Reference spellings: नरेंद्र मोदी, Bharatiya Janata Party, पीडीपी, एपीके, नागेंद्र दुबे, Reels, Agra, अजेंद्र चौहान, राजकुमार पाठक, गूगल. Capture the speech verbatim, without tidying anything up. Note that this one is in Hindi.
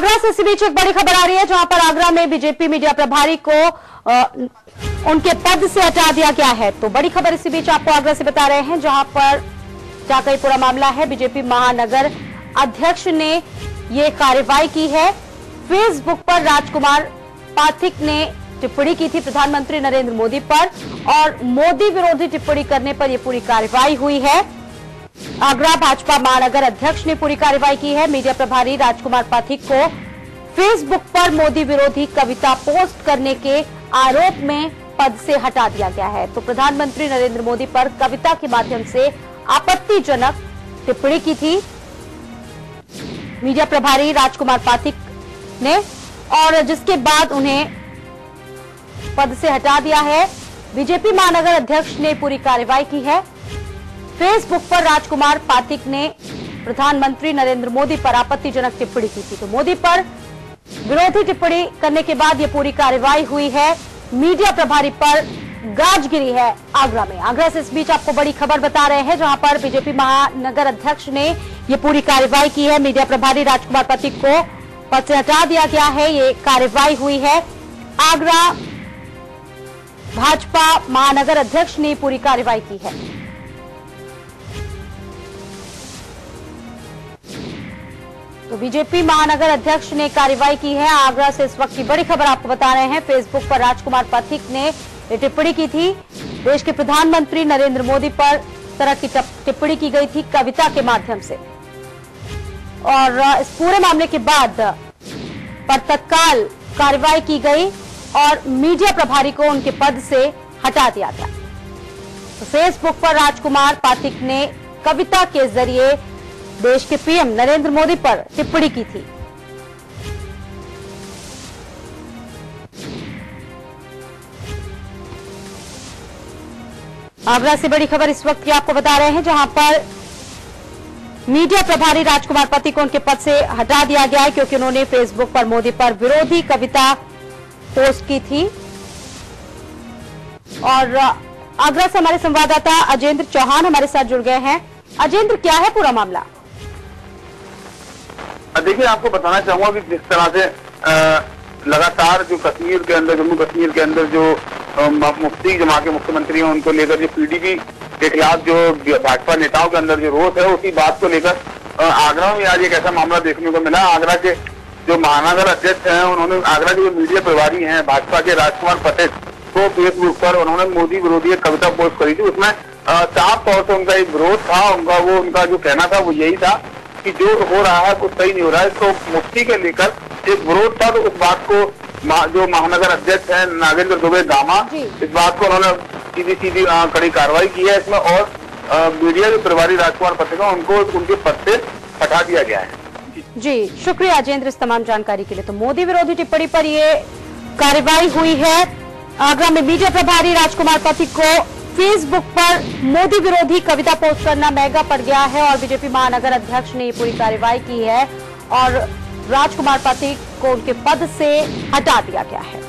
आगरा से इसी बीच एक बड़ी खबर आ रही है, जहां पर आगरा में बीजेपी मीडिया प्रभारी को आ, उनके पद से हटा दिया गया है। तो बड़ी खबर इसी बीच आपको आगरा से बता रहे हैं, जहां पर जाकर पूरा मामला है। बीजेपी महानगर अध्यक्ष ने ये कार्रवाई की है। फेसबुक पर राजकुमार पाठक ने टिप्पणी की थी प्रधानमंत्री नरेंद्र मोदी पर, और मोदी विरोधी टिप्पणी करने पर यह पूरी कार्रवाई हुई है। आगरा भाजपा महानगर अध्यक्ष ने पूरी कार्रवाई की है। मीडिया प्रभारी राजकुमार पाठक को फेसबुक पर मोदी विरोधी कविता पोस्ट करने के आरोप में पद से हटा दिया गया है। तो प्रधानमंत्री नरेंद्र मोदी पर कविता के माध्यम से आपत्तिजनक टिप्पणी की थी मीडिया प्रभारी राजकुमार पाठक ने, और जिसके बाद उन्हें पद से हटा दिया है। बीजेपी महानगर अध्यक्ष ने पूरी कार्रवाई की है। फेसबुक पर राजकुमार पाठक ने प्रधानमंत्री नरेंद्र मोदी पर आपत्तिजनक टिप्पणी की थी। तो मोदी पर विरोधी टिप्पणी करने के बाद यह पूरी कार्रवाई हुई है। मीडिया प्रभारी पर गाज गिरी है आगरा में। आगरा से इस बीच आपको बड़ी खबर बता रहे हैं, जहां पर बीजेपी महानगर अध्यक्ष ने यह पूरी कार्रवाई की है। मीडिया प्रभारी राजकुमार पाठक को पद से हटा दिया गया है। ये कार्रवाई हुई है। आगरा भाजपा महानगर अध्यक्ष ने पूरी कार्रवाई की है। तो बीजेपी महानगर अध्यक्ष ने कार्रवाई की है। आगरा से इस वक्त की बड़ी खबर आपको बता रहे हैं। फेसबुक पर राजकुमार पाठक ने टिप्पणी की थी। देश के प्रधानमंत्री नरेंद्र मोदी पर तरह की टिप्पणी की गई थी कविता के माध्यम से, और इस पूरे मामले के बाद पर तत्काल कार्रवाई की गई और मीडिया प्रभारी को उनके पद से हटा दिया गया। तो फेसबुक पर राजकुमार पाठक ने कविता के जरिए देश के पीएम नरेंद्र मोदी पर टिप्पणी की थी। आगरा से बड़ी खबर इस वक्त की आपको बता रहे हैं, जहां पर मीडिया प्रभारी राजकुमार पाठक को उनके पद से हटा दिया गया है, क्योंकि उन्होंने फेसबुक पर मोदी पर विरोधी कविता पोस्ट की थी। और आगरा से हमारे संवाददाता अजेंद्र चौहान हमारे साथ जुड़ गए हैं। अजेंद्र, क्या है पूरा मामला? देखिए, आपको बताना चाहूंगा कि जिस तरह से आ, लगातार जो कश्मीर के अंदर जम्मू कश्मीर के अंदर जो मुफ्ती जमा के मुख्यमंत्री हैं उनको लेकर जो पीडीपी के खिलाफ जो भाजपा नेताओं के अंदर जो रोष है, उसी बात को लेकर आगरा में आज एक ऐसा मामला देखने को मिला। आगरा के जो महानगर अध्यक्ष हैं, उन्होंने आगरा के जो मीडिया प्रभारी हैं भाजपा के राजकुमार पाठक को फेसबुक पर उन्होंने मोदी विरोधी एक कविता पोस्ट करी थी। उसमें साफ तौर से उनका एक विरोध था। उनका वो उनका जो कहना था वो यही था कि जो हो रहा है वो सही नहीं हो रहा है। तो मुफ्ती के लेकर एक विरोध था, तो उस बात को जो महानगर अध्यक्ष हैं नागेंद्र दुबे गामा, इस बात को उन्होंने सीधी सीधी कड़ी कार्रवाई की है इसमें, और मीडिया के प्रभारी राजकुमार पाठक उनको उनके पद से हटा दिया गया है। जी, शुक्रिया अजेंद्र इस तमाम जानकारी के लिए। तो मोदी विरोधी टिप्पणी पर ये कार्रवाई हुई है। आगरा में मीडिया प्रभारी राजकुमार पाठक को फेसबुक पर मोदी विरोधी कविता पोस्ट करना महंगा पड़ गया है, और बीजेपी महानगर अध्यक्ष ने ये पूरी कार्रवाई की है और राजकुमार पाठक को उनके पद से हटा दिया गया है।